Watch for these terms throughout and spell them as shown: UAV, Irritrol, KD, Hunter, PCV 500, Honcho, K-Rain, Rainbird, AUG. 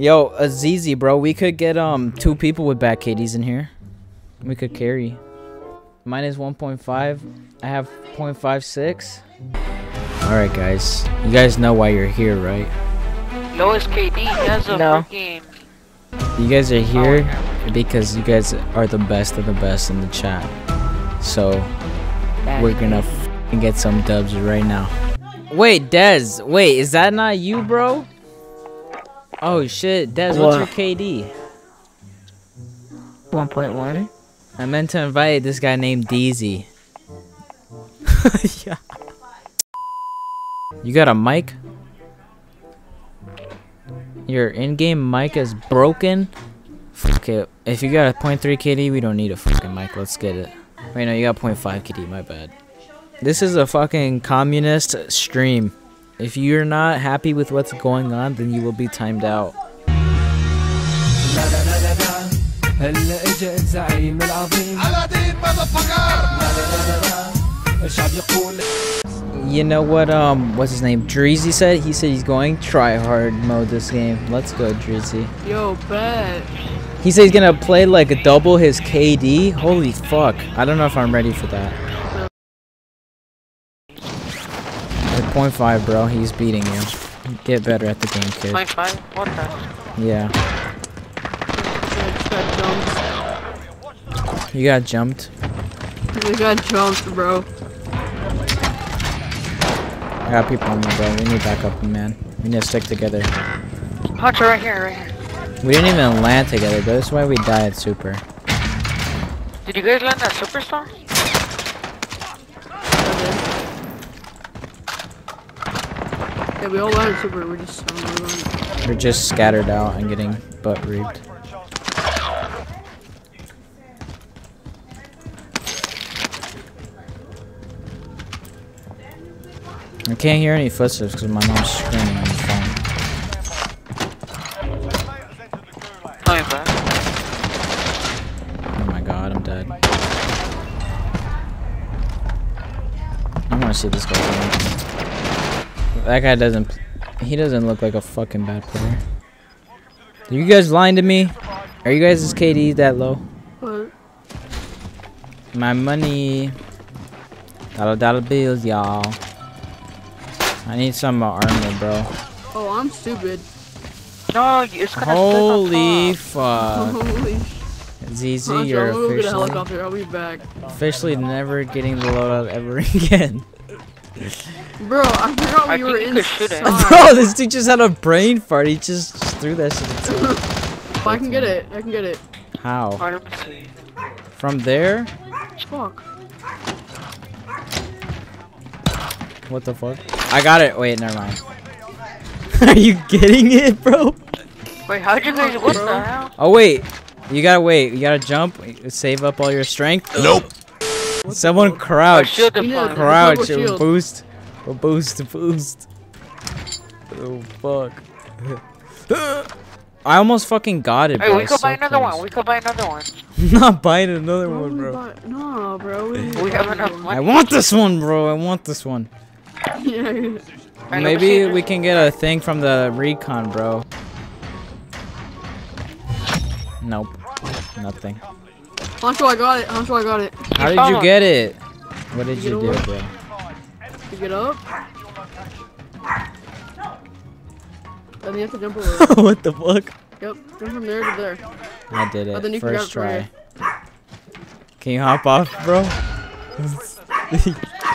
Yo, Azizi, bro, we could get two people with back KDs in here. We could carry. Mine is 1.5. I have 0.56. Alright, guys. You guys know why you're here, right? Lowest KD as of the game. You guys are here because you guys are the best of the best in the chat. So, we're gonna get some dubs right now. Wait, Dez. Wait, is that not you, bro? Oh, shit. Dez, what's your KD? 1.1. I meant to invite this guy named DZ. Yeah. You got a mic? Your in-game mic is broken? Fuck it. If you got a 0.3 KD, we don't need a fucking mic. Let's get it. Wait, no, you got 0.5 KD. My bad. This is a fucking communist stream. If you're not happy with what's going on, then you will be timed out. You know what, what's his name? Dreezy said? He said he's going try hard mode this game. Let's go, Dreezy. Yo, bet. He said he's gonna play like a double his KD. Holy fuck. I don't know if I'm ready for that. 0.5, bro. He's beating you. Get better at the game, kid. 0.5? What the? Yeah. You got jumped. You got jumped, bro. I got people on me, bro. We need backup, man. We need to stick together. Honcho, right here, right here. We didn't even land together, bro. That's why we died super. Did you guys land at Superstar? Yeah, we all landed super, we're just scattered out and getting butt reaped. I can't hear any footsteps because my mom's screaming on the phone. Oh my god, I'm dead. I want to see this guy. That guy doesn't... He doesn't look like a fucking bad player. Are you guys lying to me? Are you guys' KD that low? What? My money... Dollar bills, y'all. I need some armor, bro. Oh, I'm stupid. No, it's gonna holy fuck. Holy ZZ, you're officially... I'll be back. Officially never getting the loadout ever again. Bro, I forgot we were in bro, this dude just had a brain fart. He just threw that shit at the well, I can get it. I can get it. How? From there? Fuck. What the fuck? I got it. Wait, never mind. Are you getting it, bro? Wait, how'd you guys... What the hell? Oh, wait. You gotta wait. You gotta jump. Save up all your strength. Nope. Someone crouch. Crouch. Boost. Boost. Oh, fuck. I almost fucking got it, bro. Hey, we could buy another one. We could buy another one. Not buying another one, bro. No, bro. We have enough money. I want this one, bro. I want this one. Maybe we can get a thing from the recon, bro. Nope. Nothing. Honcho, I got it. Honcho, I got it. How did you get it? What did you do, bro? Pick it up. Then you have to jump over it. What the fuck? Yep, jump from there to there. I did it. First try. Can you hop off, bro?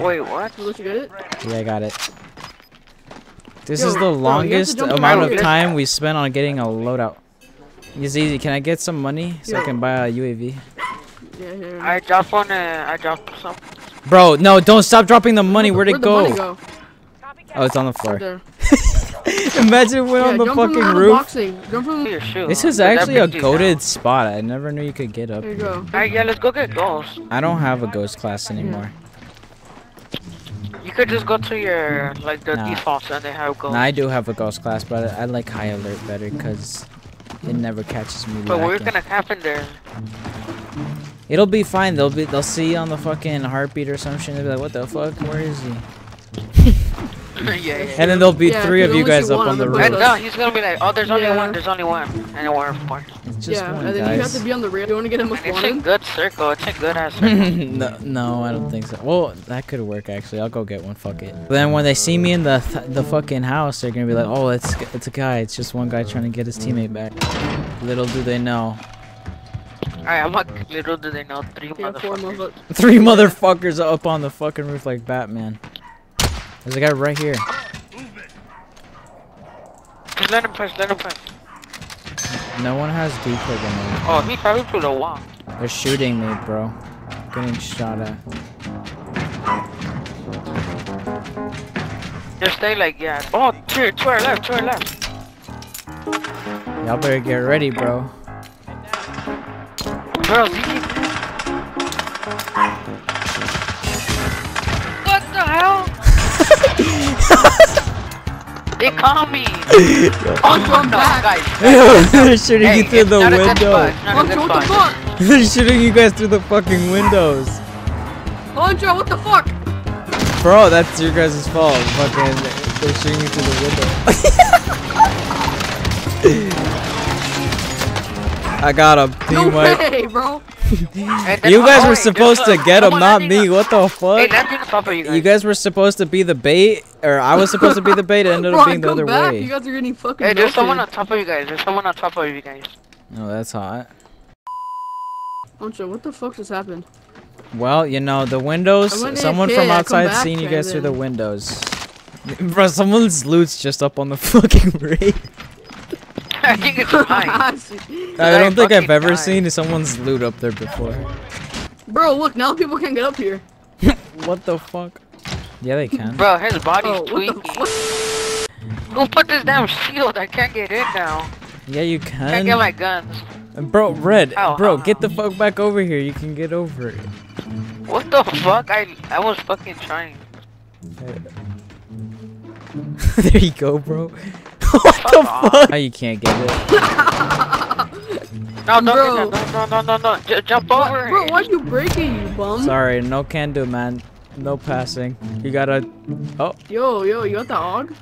Wait, what? Did you get it? Yeah, I got it. This is the longest amount of time we spent on getting a loadout. It's easy. Can I get some money so I can buy a UAV? Yeah. I dropped one. I dropped some. Bro, no! Don't stop dropping the money. Where'd it go? Oh, it's on the floor. Imagine we're on the fucking roof. This is actually a goated spot. I never knew you could get up. There you go. Alright, yeah, let's go get ghosts. I don't have a ghost class anymore. You could just go to your like the defaults and they have ghosts. Nah, I do have a ghost class, but I like high alert better because it never catches me. But we're gonna happen there. It'll be fine. They'll see you on the fucking heartbeat or some shit. They'll be like, "What the fuck? Where is he?" And then there'll be three of you guys up on the roof. No, he's gonna be like, oh, there's only one, there's only one. And we're apart. It's just one, and then guys. You have to be on the rail. You wanna get him up on him? It's a good circle, it's a good ass circle. No, I don't think so. Well, that could work, actually. I'll go get one, fuck it. But then when they see me in the fucking house, they're gonna be like, oh, it's a guy. It's just one guy trying to get his teammate back. Little do they know. Alright, I'm like, little do they know, three motherfuckers up on the fucking roof like Batman. There's a guy right here. Let him push, let him push. No one has decoy gun. Oh, he probably threw the wall. They're shooting me, bro. Getting shot at. Just stay like, yeah. Oh, to our left, to our left. Y'all better get ready, bro. Girls, you keep... What the hell? They call me! Oh, no, guys! They're shooting you through the window! Honcho, what the fuck? They're shooting you guys through the fucking windows! Honcho, what the fuck? Bro, that's your guys' fault. Fucking, they're shooting you through the window. I got him. No way, bro. You guys were supposed to get him, not me. What the fuck? You guys were supposed to be the bait, or I was supposed to be the bait. It ended up being the other way. You guys are getting fucking. Hey, there's someone on top of you guys. There's someone on top of you guys. No, that's hot. Honcho, what the fuck just happened? Well, you know the windows. Someone from outside seen you guys through the windows. Bro, someone's loot's just up on the fucking roof. I think it's mine. I don't think I've ever seen someone's loot up there before. Bro, look, now people can't get up here. What the fuck? Yeah, they can. Bro, his body's tweaking. Who put this damn shield? I can't get in now. Yeah, you can. I can't get my guns. Bro, Red, bro, get the fuck back over here. You can get over it. What the fuck? I was fucking trying. There you go, bro. What the fuck? Oh, you can't get it. No, no, no. Jump over. Bro, why are you breaking, you bum? Sorry, no can do, man. No passing. You gotta... Oh. Yo, you got the AUG?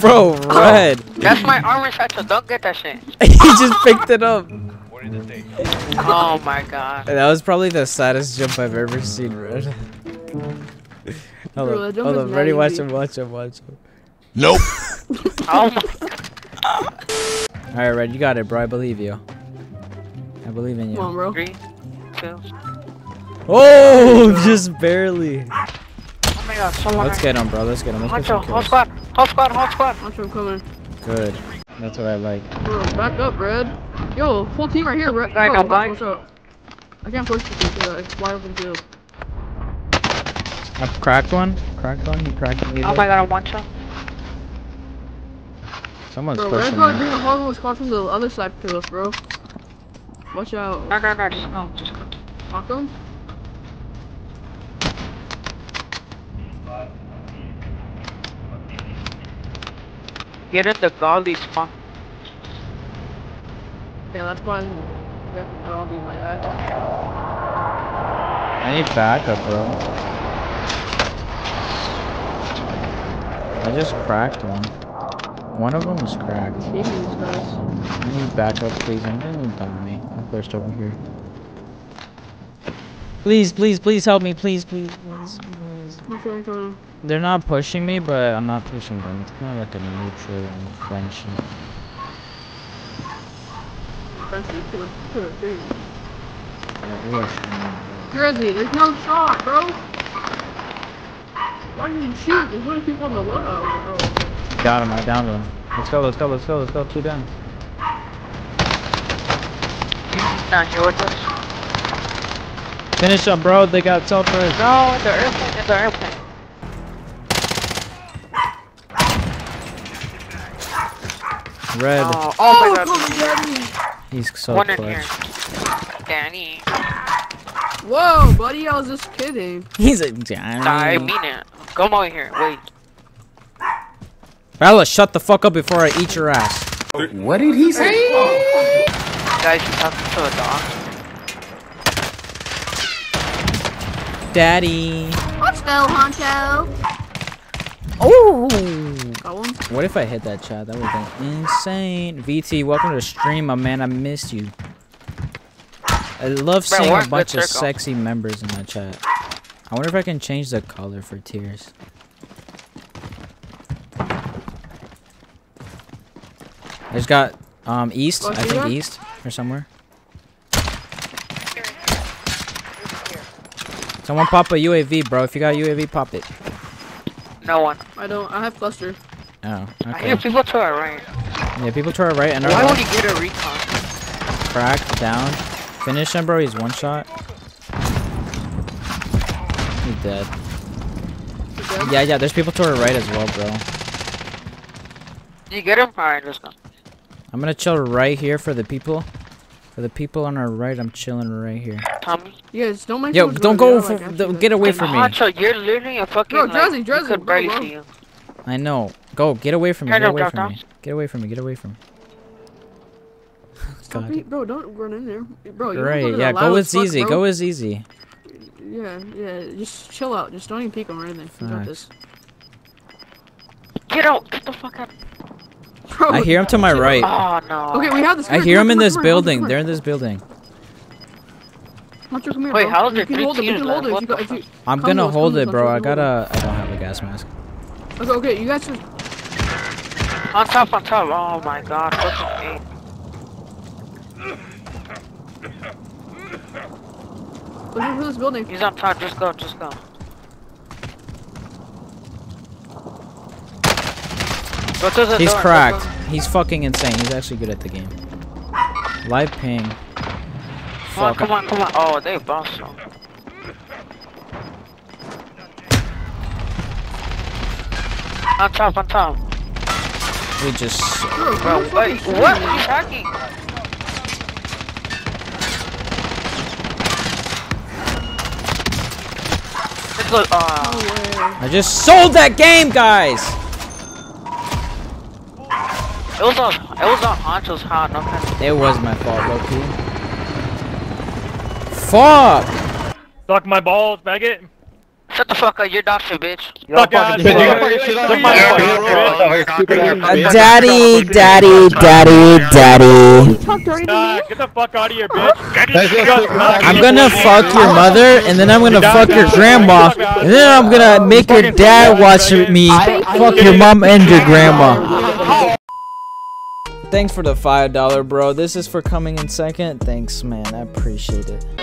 Bro, Red. That's my armor satchel. Don't get that shit. He just picked it up. Oh my god. That was probably the saddest jump I've ever seen, Red. Hold on, ready? Watch him. Nope. Oh my god. Alright, Red, you got it, bro. I believe you. I believe in you. Come on, bro. 3, 2. Oh, just barely. Oh my god, someone. Let's get him, bro. Let's get him. Let's get him. Whole squad. I'm coming. Good. That's what I like. Bro, back up, Red. Yo, full team right here, Red. Guys, I'm going. I can't push you. It's wide open field. I've cracked one. He cracked me. Oh my god, I'm one shot. Someone's pushing me. Red's the hallway was caught from the other side to us, bro. Watch out. No, just go. Knock him? Get in the golly spot. Yeah, that's why I don't be like that. I need backup, bro. I just cracked one. One of them was cracked. Jesus, guys. I need backup, please. I'm gonna dump me. I burst over here. Please help me. Please. They're not pushing me, but I'm not pushing them. It's not like a neutral and friendship. Grizzly, there's no shot, bro. Why did you shoot? There's only people on the lookout, bro. Got him, I downed him. Let's go, 2 down. Down here with us. Finish up, bro, they got self first. No, the airplane, it's the airplane. Red. Oh my god. He's so one clutch. One in here. Danny. Whoa, buddy, I was just kidding. He's a Danny. I mean it. Come over here, wait. Bella, shut the fuck up before I eat your ass. What did he say? Hey. Guys, you talking to a dog? Daddy. Let's go, Honcho. Oh! Got one. What if I hit that, chat? That would have been insane. VT, welcome to the stream, my man. I missed you. I love seeing a bunch of sexy members in my chat. I wonder if I can change the color for tears. I just got east. I think east or somewhere. Someone pop a UAV, bro. If you got a UAV, pop it. No one. I don't. I have cluster. Oh, okay. I hear people to our right. Yeah, people to our right and our left. Why would he get a recon? Cracked down. Finish him, bro. He's one shot. He's dead. Yeah. There's people to our right as well, bro. You get him? Alright, let's go. I'm gonna chill right here for the people. For the people on our right, I'm chilling right here. Tommy? Yes, don't make yo, don't go for, like, don't get away from me. Honcho, you're literally a fucking no, Drowsy, Drowsy, could barely see you. I know. Go, get away from me. Get away from me. Get away from me. Get away from me. Stop me, bro, don't run in there. Bro, you're right, yeah, go as easy. Go as easy. Yeah, just chill out. Just don't even peek him or anything. You got this. Get out. Get the fuck out. Bro, I hear him to my right. Oh no. Okay, we have this. I hear him in this building. They're in this building. Wait, how did you hold it? I'm gonna hold it, bro. I don't have a gas mask. Okay, you guys should... On top. Oh my god. Looking for this building. He's on top. Just go. He's cracked. He's fucking insane. He's actually good at the game. Live ping. Come on. Oh, they bossed him. On top. We just... Bro, wait, what? He's hacking. I just sold that game, guys! It was on Honcho's hot, okay. It was my fault, Loki. Fuck! Suck my balls, maggot! Shut the fuck up, you're doctor, bitch. Fuck out, bitch. Daddy. Get the fuck out of here, bitch. I'm gonna fuck your mother, and then I'm gonna fuck your grandma, and then I'm gonna make your dad watch me fuck your mom and your grandma. Thanks for the $5, bro. This is for coming in second. Thanks, man. I appreciate it.